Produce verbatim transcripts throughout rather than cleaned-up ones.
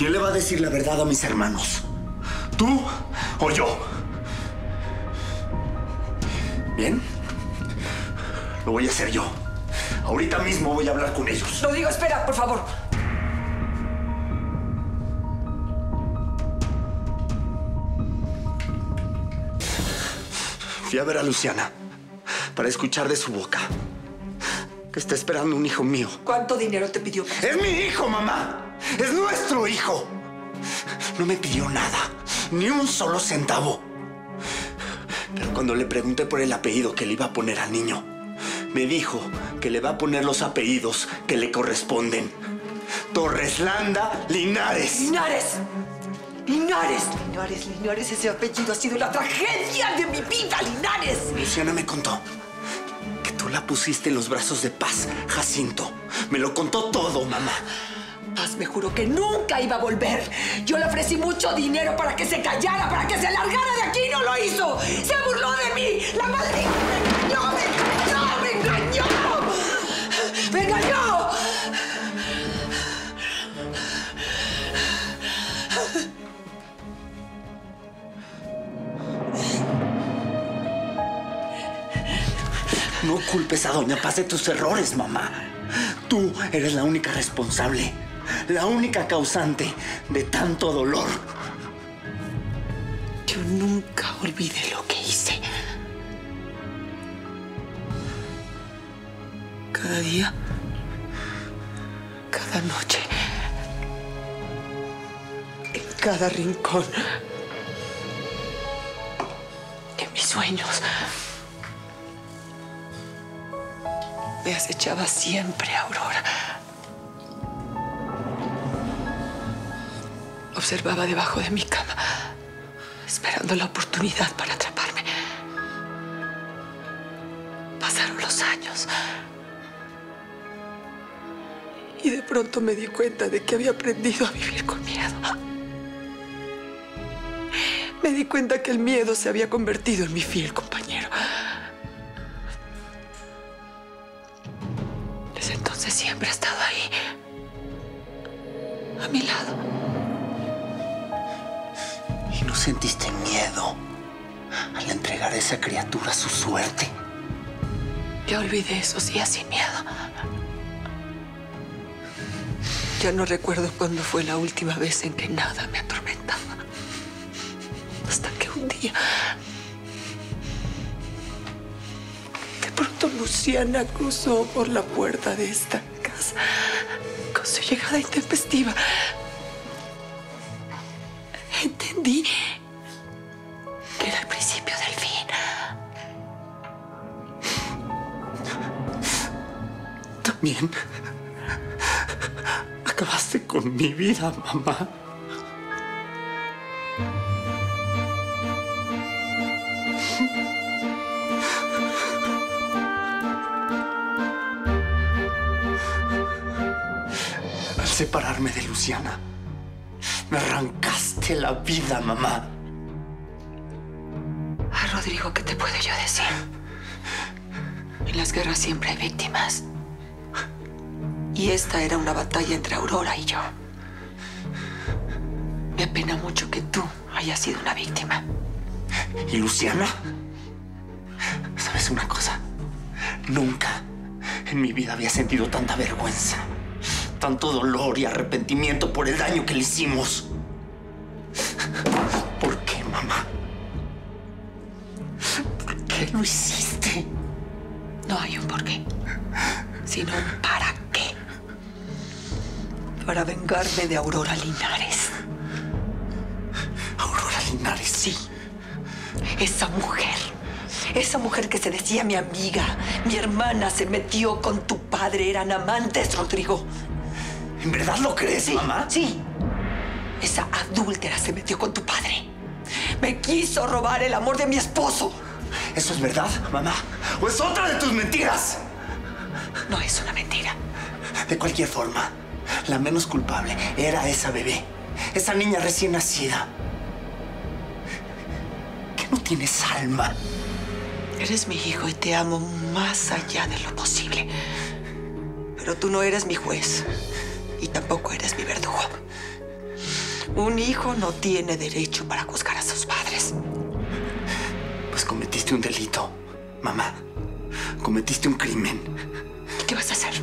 ¿Quién le va a decir la verdad a mis hermanos? ¿Tú o yo? Bien, lo voy a hacer yo. Ahorita mismo voy a hablar con ellos. Rodrigo, espera, por favor. Fui a ver a Luciana para escuchar de su boca que está esperando un hijo mío. ¿Cuánto dinero te pidió? ¡Es mi hijo, mamá! ¡Es nuestro hijo! No me pidió nada, ni un solo centavo. Pero cuando le pregunté por el apellido que le iba a poner al niño, me dijo que le va a poner los apellidos que le corresponden. Torres Landa Linares. ¡Linares! Linares, Linares, Linares, ese apellido ha sido la tragedia de mi vida, Linares. Luciana me contó que tú la pusiste en los brazos de Paz, Jacinto. Me lo contó todo, mamá. Paz me juró que nunca iba a volver. Yo le ofrecí mucho dinero para que se callara, para que se largara de aquí, y no lo hizo. Se burló de mí. La maldita me engañó, me engañó, me engañó. ¡Me engañó! No culpes a doña Paz de tus errores, mamá. Tú eres la única responsable, la única causante de tanto dolor. Yo nunca olvidé lo que hice. Cada día, cada noche, en cada rincón, en mis sueños, me acechaba siempre, Aurora. Observaba debajo de mi cama, esperando la oportunidad para atraparme. Pasaron los años. Y de pronto me di cuenta de que había aprendido a vivir con miedo. Me di cuenta que el miedo se había convertido en mi fiel compañero. Entonces siempre ha estado ahí, a mi lado. ¿Y no sentiste miedo al entregar a esa criatura su suerte? Ya olvidé esos días sin miedo. Ya no recuerdo cuándo fue la última vez en que nada me atormentaba. Hasta que un día... Luciana cruzó por la puerta de esta casa con su llegada intempestiva. Entendí que era el principio del fin. También acabaste con mi vida, mamá. Separarme de Luciana, me arrancaste la vida, mamá. A Rodrigo, ¿qué te puedo yo decir? En las guerras siempre hay víctimas. Y esta era una batalla entre Aurora y yo. Me apena mucho que tú hayas sido una víctima. ¿Y Luciana? ¿Sabes una cosa? Nunca en mi vida había sentido tanta vergüenza, tanto dolor y arrepentimiento por el daño que le hicimos. ¿Por qué, mamá? ¿Por qué lo hiciste? No hay un por qué, sino un para qué. Para vengarme de Aurora Linares. ¿Aurora Linares? Sí. Esa mujer, esa mujer que se decía mi amiga, mi hermana, se metió con tu padre. Eran amantes, Rodrigo. ¿En verdad lo crees, sí, mamá? Sí. Esa adúltera se metió con tu padre. Me quiso robar el amor de mi esposo. ¿Eso es verdad, mamá? ¿O es otra de tus mentiras? No es una mentira. De cualquier forma, la menos culpable era esa bebé. Esa niña recién nacida. ¿Que no tienes alma? Eres mi hijo y te amo más allá de lo posible. Pero tú no eres mi juez. Y tampoco eres mi verdugo. Un hijo no tiene derecho para juzgar a sus padres. Pues cometiste un delito, mamá. Cometiste un crimen. ¿Qué vas a hacer?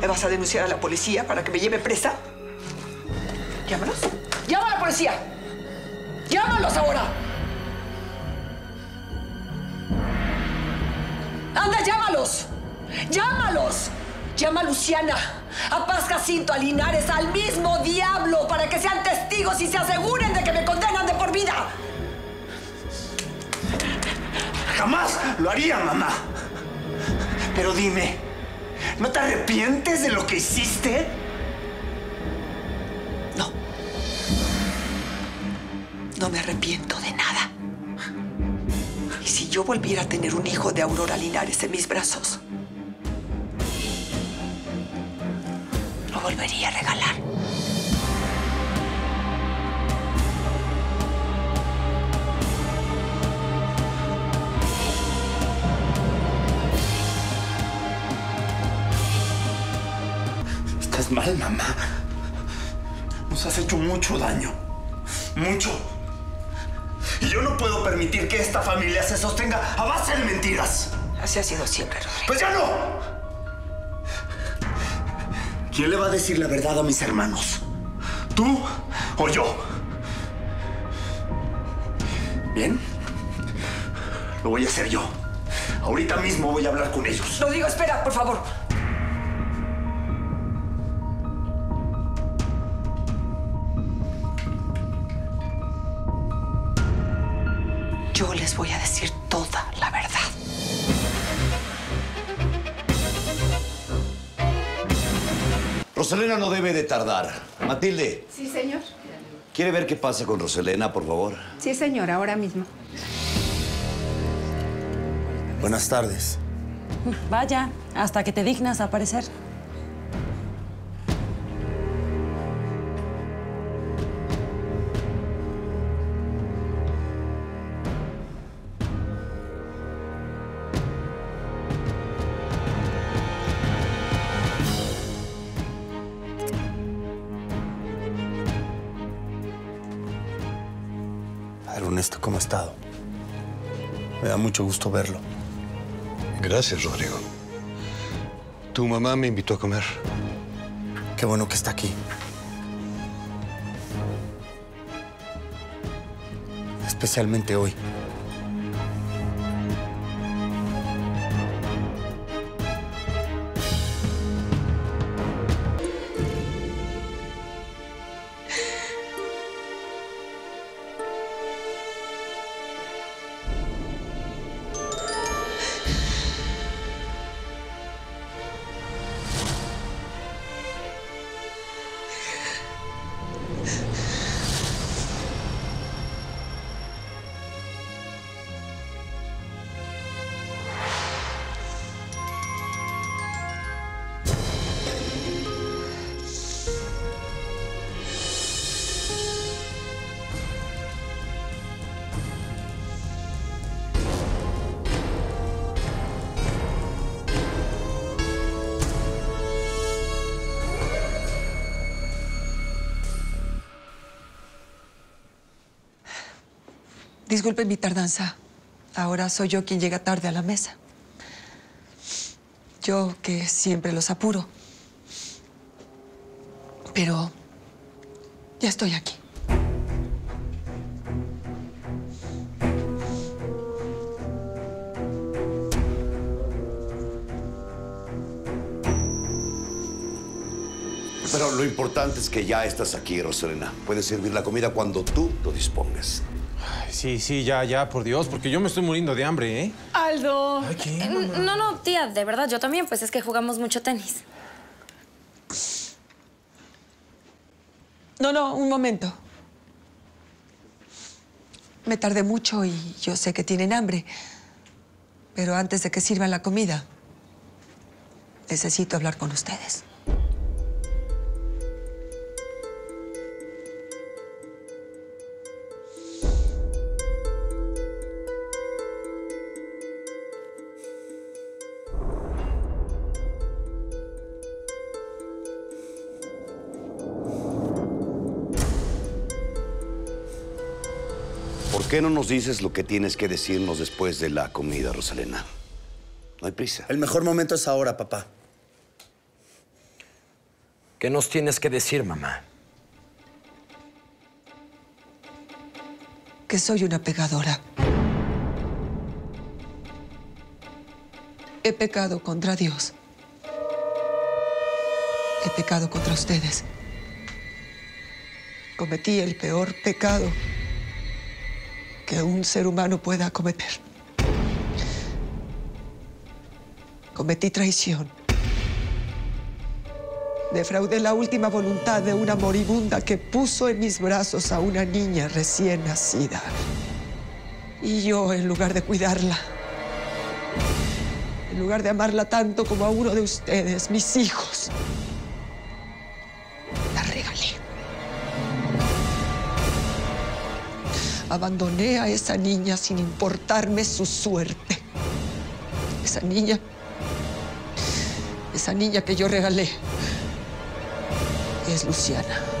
¿Me vas a denunciar a la policía para que me lleve presa? Llámalos. ¡Llama a la policía! ¡Llámalos ahora! ¡Anda, llámalos! ¡Llámalos! Llama a Luciana, a Paz, Jacinto, a Linares, al mismo diablo, para que sean testigos y se aseguren de que me condenan de por vida. Jamás lo haría, mamá. Pero dime, ¿no te arrepientes de lo que hiciste? No. No me arrepiento de nada. Y si yo volviera a tener un hijo de Aurora Linares en mis brazos, lo volvería a regalar. Estás mal, mamá. Nos has hecho mucho daño. Mucho. Y yo no puedo permitir que esta familia se sostenga a base de mentiras. Así ha sido siempre, Rodrigo. ¡Pues ya no! ¿Quién le va a decir la verdad a mis hermanos? ¿Tú o yo? ¿Bien? Lo voy a hacer yo. Ahorita mismo voy a hablar con ellos. Rodrigo, espera, por favor. Yo les voy a decir toda la verdad. Rosa Elena no debe de tardar. Matilde. Sí, señor. ¿Quiere ver qué pasa con Rosa Elena, por favor? Sí, señor, ahora mismo. Buenas tardes. Vaya, hasta que te dignas a aparecer. Ernesto, ¿cómo ha estado? Me da mucho gusto verlo. Gracias, Rodrigo. Tu mamá me invitó a comer. Qué bueno que está aquí. Especialmente hoy. Disculpen mi tardanza. Ahora soy yo quien llega tarde a la mesa. Yo que siempre los apuro. Pero ya estoy aquí. Pero lo importante es que ya estás aquí, Rosa Elena. Puedes servir la comida cuando tú lo dispongas. Ay, sí, sí, ya, ya, por Dios, porque yo me estoy muriendo de hambre, ¿eh? Aldo. Ay, ¿qué, mamá? No, no, tía, de verdad, yo también, pues es que jugamos mucho tenis. No, no, un momento. Me tardé mucho y yo sé que tienen hambre. Pero antes de que sirvan la comida, necesito hablar con ustedes. ¿Por qué no nos dices lo que tienes que decirnos después de la comida, Rosa Elena? No hay prisa. El mejor momento es ahora, papá. ¿Qué nos tienes que decir, mamá? Que soy una pecadora. He pecado contra Dios. He pecado contra ustedes. Cometí el peor pecado que un ser humano pueda cometer. Cometí traición. Defraudé la última voluntad de una moribunda que puso en mis brazos a una niña recién nacida. Y yo, en lugar de cuidarla, en lugar de amarla tanto como a uno de ustedes, mis hijos, la regalé. Abandoné a esa niña sin importarme su suerte. Esa niña... Esa niña que yo regalé es Luciana.